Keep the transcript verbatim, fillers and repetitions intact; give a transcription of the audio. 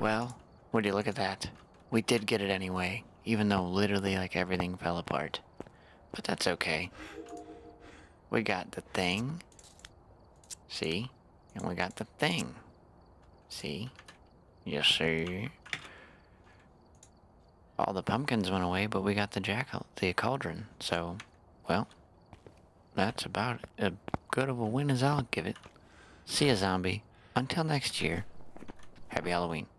Well, would you look at that? We did get it anyway, even though literally like everything fell apart. But that's okay. We got the thing. See? And we got the thing. See? Yes, sir. All the pumpkins went away, but we got the jackal, the cauldron. So, well, that's about as good of a win as I'll give it. See ya, zombie. Until next year, happy Halloween.